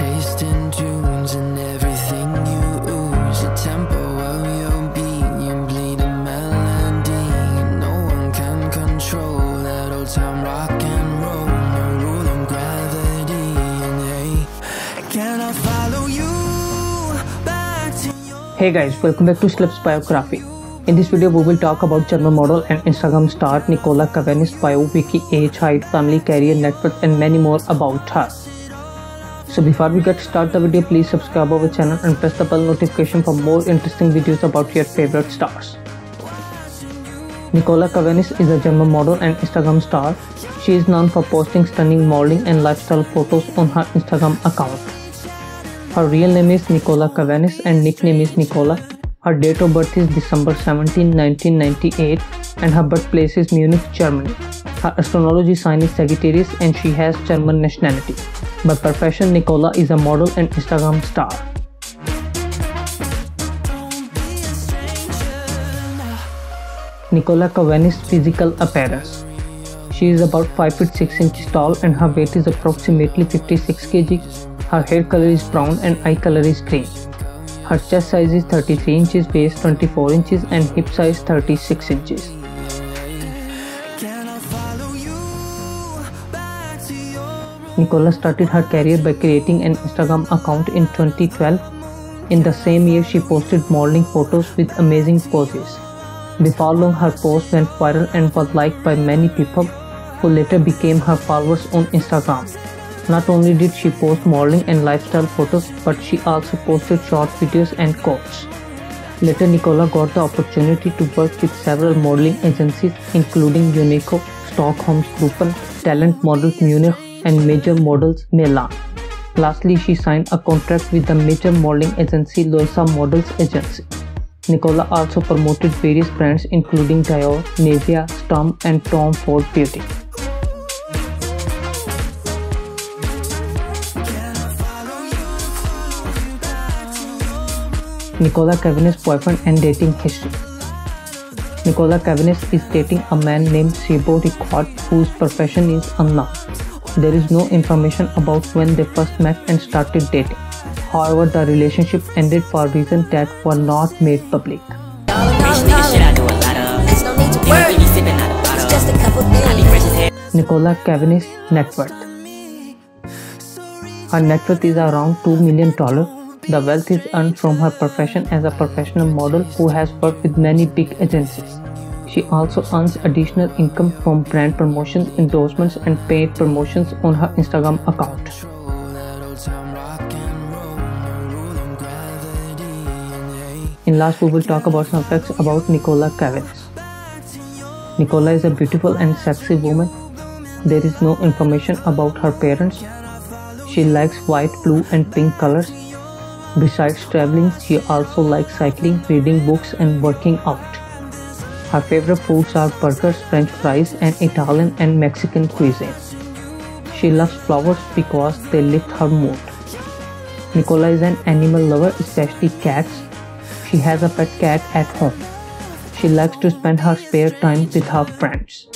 taste in tunes and everything you ooze, the tempo of your beat, you bleed a melody, no one can control that old time rock and roll, no rule of gravity, and hey, can I follow you back to your... Hey guys, welcome back to Slips biography. In this video, we will talk about German model and Instagram star Nicola Cavanis' bio, wiki, age, height, family, career, net worth, and many more about her. So before we get started the video, please subscribe our channel and press the bell notification for more interesting videos about your favorite stars. Nicola Cavanis is a German model and Instagram star. She is known for posting stunning modeling and lifestyle photos on her Instagram account. Her real name is Nicola Cavanis and nickname is Nicola. Her date of birth is December 17, 1998 and her birthplace is Munich, Germany. Her astrology sign is Sagittarius and she has German nationality. By profession, Nicola is a model and Instagram star. Nicola Cavanis' physical appearance. She is about 5 feet 6 inches tall and her weight is approximately 56 kg. Her hair color is brown and eye color is green. Her chest size is 33 inches, waist 24 inches and hip size 36 inches. Nicola started her career by creating an Instagram account in 2012. In the same year, she posted modeling photos with amazing poses. Before long, her post went viral and was liked by many people who later became her followers on Instagram. Not only did she post modeling and lifestyle photos, but she also posted short videos and quotes. Later, Nicola got the opportunity to work with several modeling agencies including Unico, Stockholm Group, Talent Models Munich and Major Models Milan. Lastly, she signed a contract with the major modeling agency Loisa Models Agency. Nicola also promoted various brands including Dior, Nivea, Storm and Tom Ford Beauty. Nicola Cavanis' boyfriend and dating history. Nicola Cavanis is dating a man named Sebo Ricard whose profession is unknown. There is no information about when they first met and started dating. However, the relationship ended for reasons that were not made public. Nicola Cavanis' net worth. Her net worth is around $2 million. The wealth is earned from her profession as a professional model who has worked with many big agencies. She also earns additional income from brand promotions, endorsements and paid promotions on her Instagram account. In last, we will talk about some facts about Nicola Cavanis. Nicola is a beautiful and sexy woman. There is no information about her parents. She likes white, blue and pink colors. Besides traveling, she also likes cycling, reading books and working out. Her favorite foods are burgers, french fries and Italian and Mexican cuisine. She loves flowers because they lift her mood. Nicola is an animal lover, especially cats. She has a pet cat at home. She likes to spend her spare time with her friends.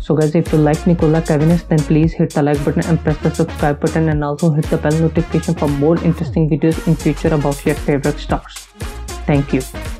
So guys, if you like Nicola Cavanis, then please hit the like button and press the subscribe button and also hit the bell notification for more interesting videos in future about your favorite stars. Thank you.